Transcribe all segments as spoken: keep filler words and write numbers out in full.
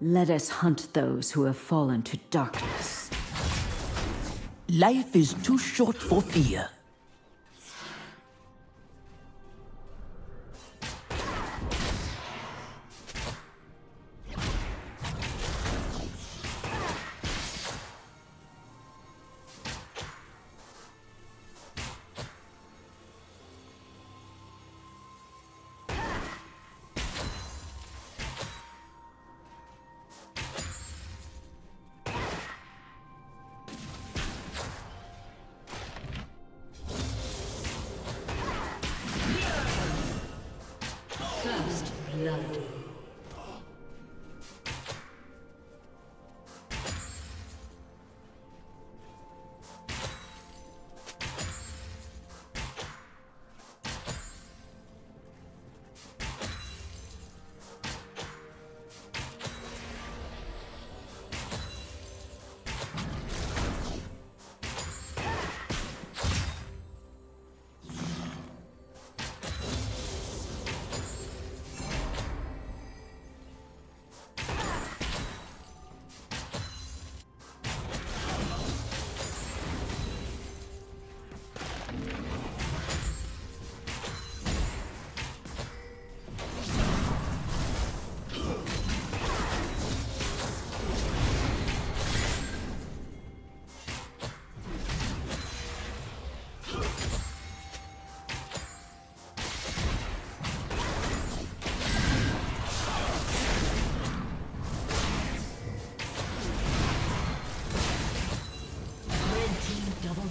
Let us hunt those who have fallen to darkness. Life is too short for fear.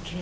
Kill.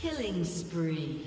Killing spree.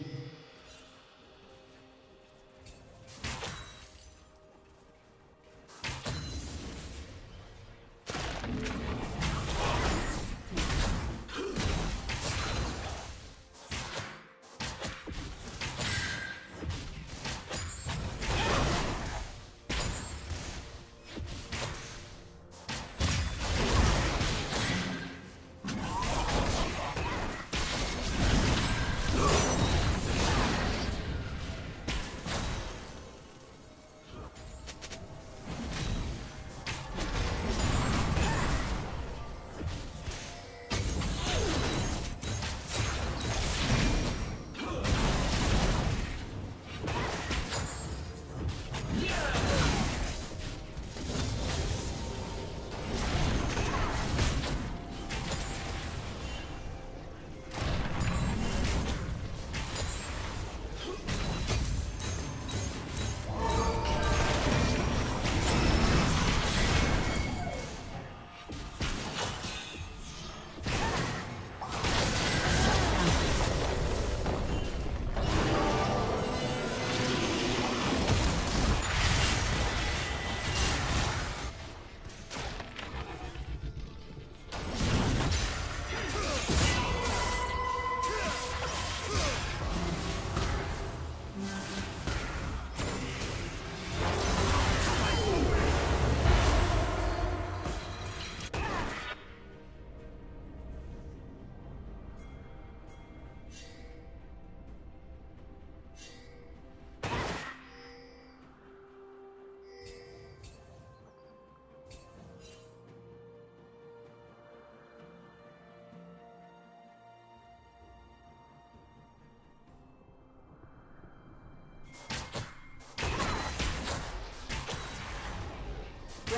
The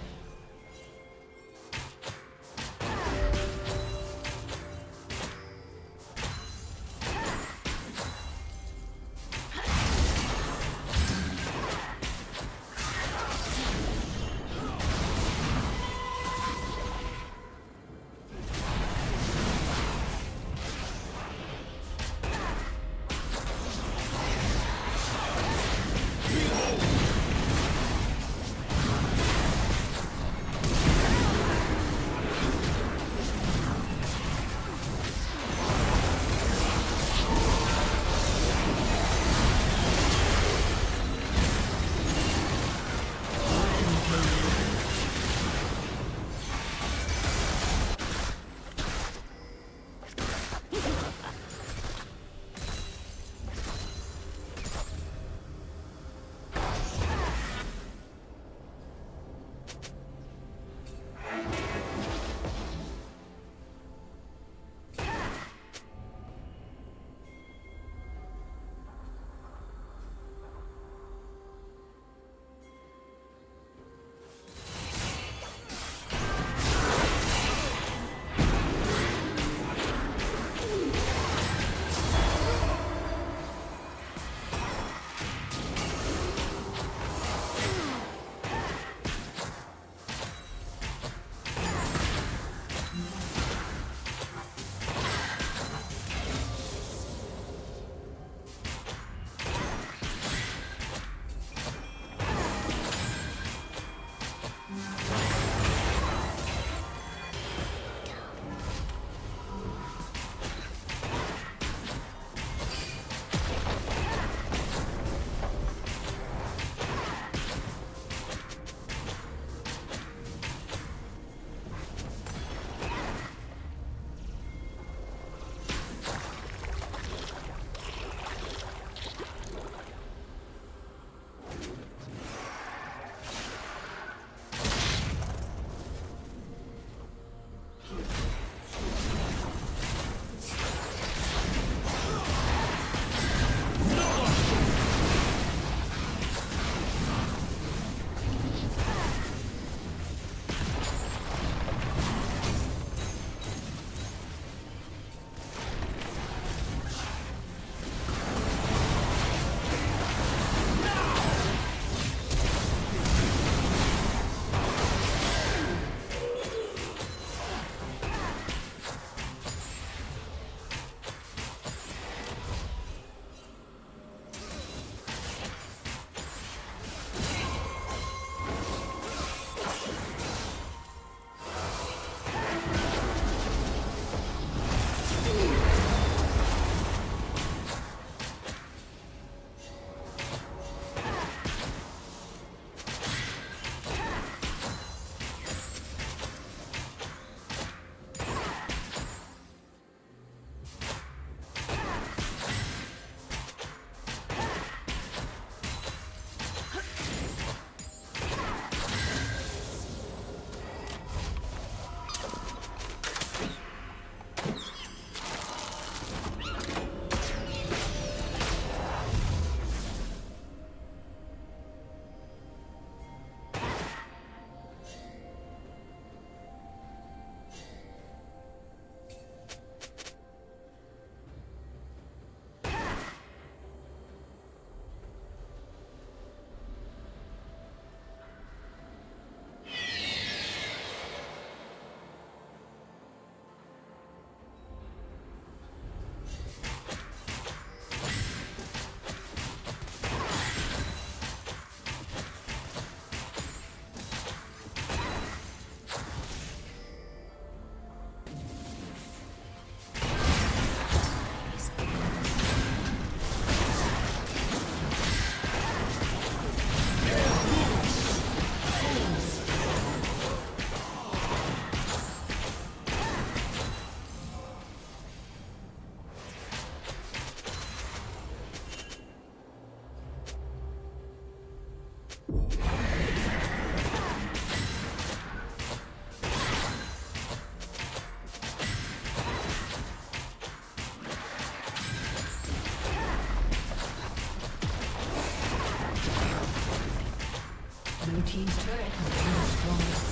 team's turret has been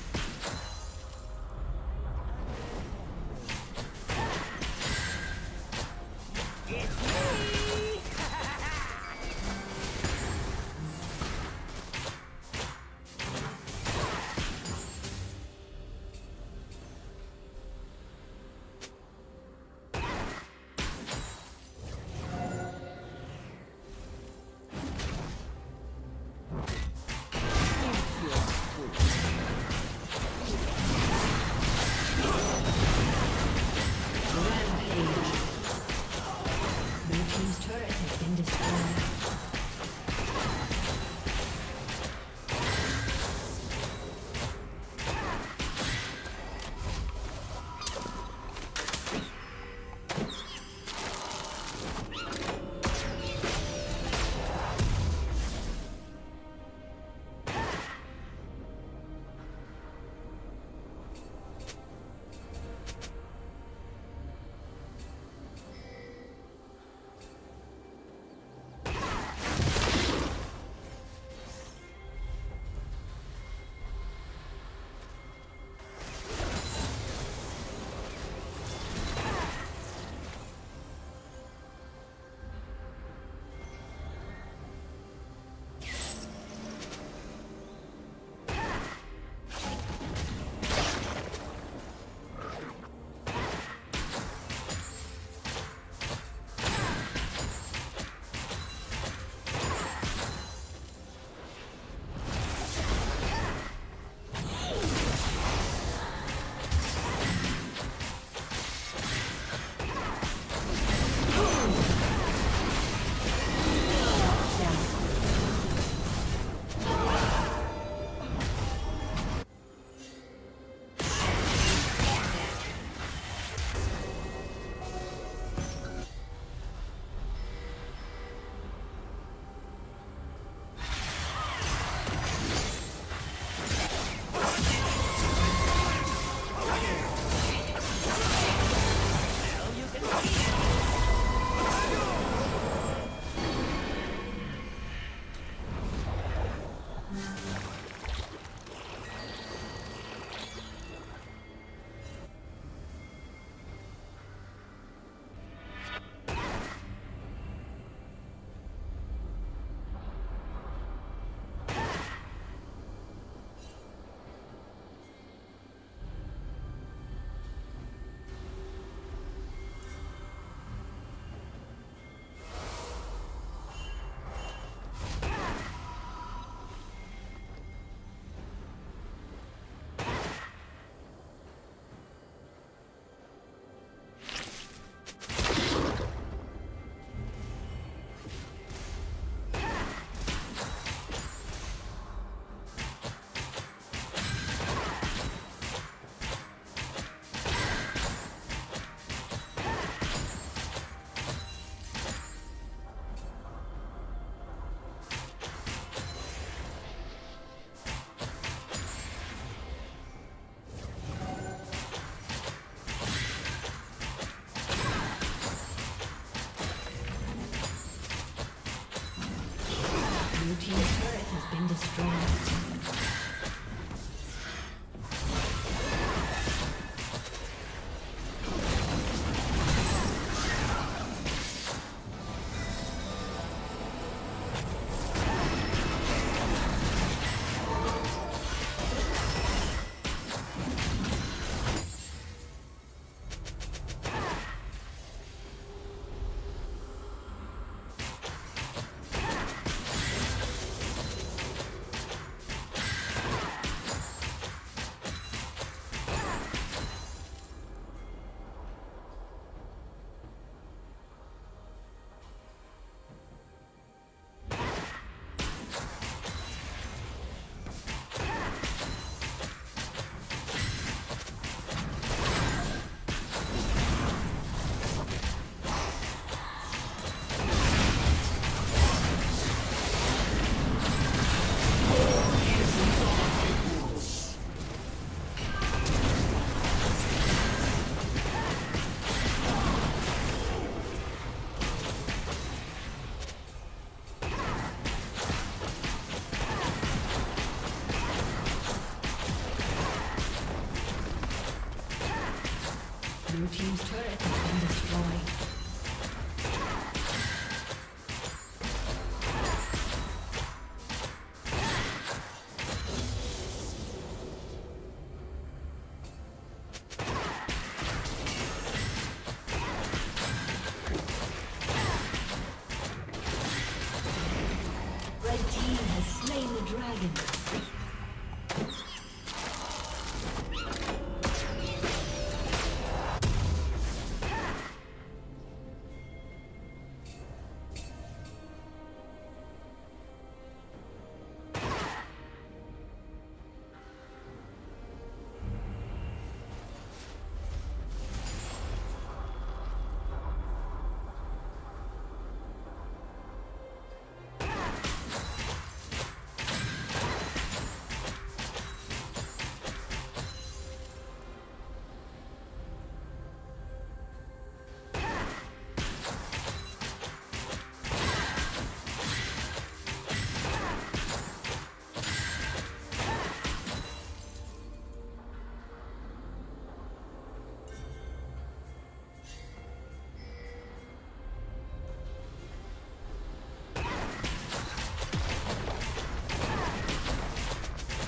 team's turret has been destroyed.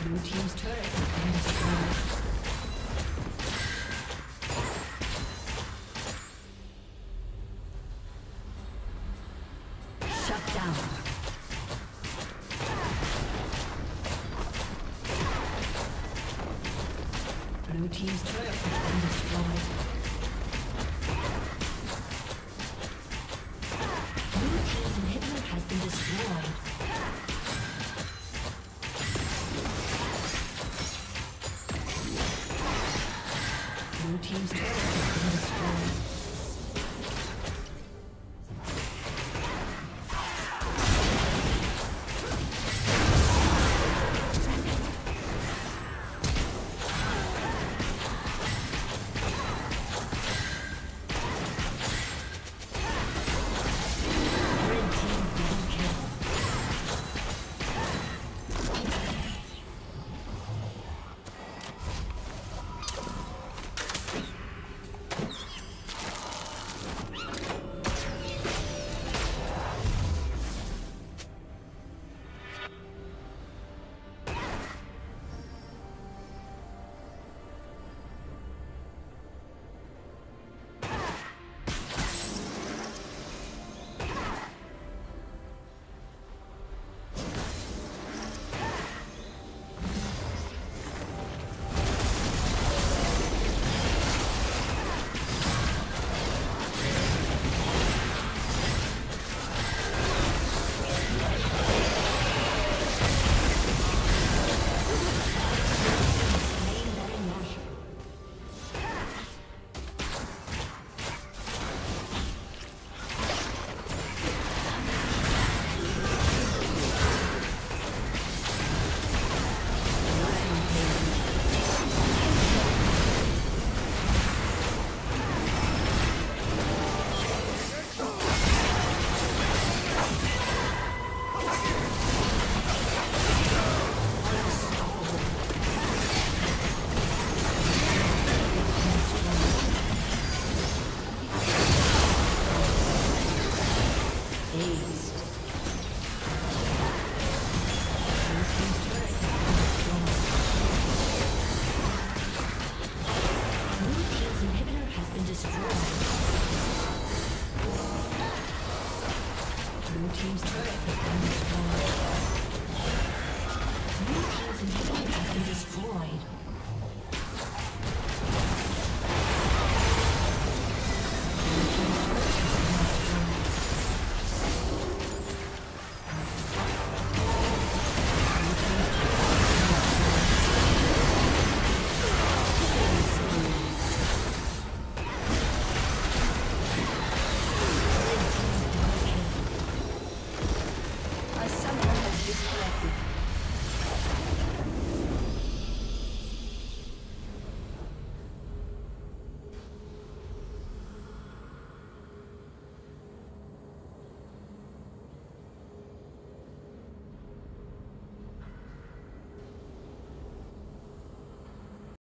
Blue team's turret has been destroyed. Blue team's turret has been destroyed.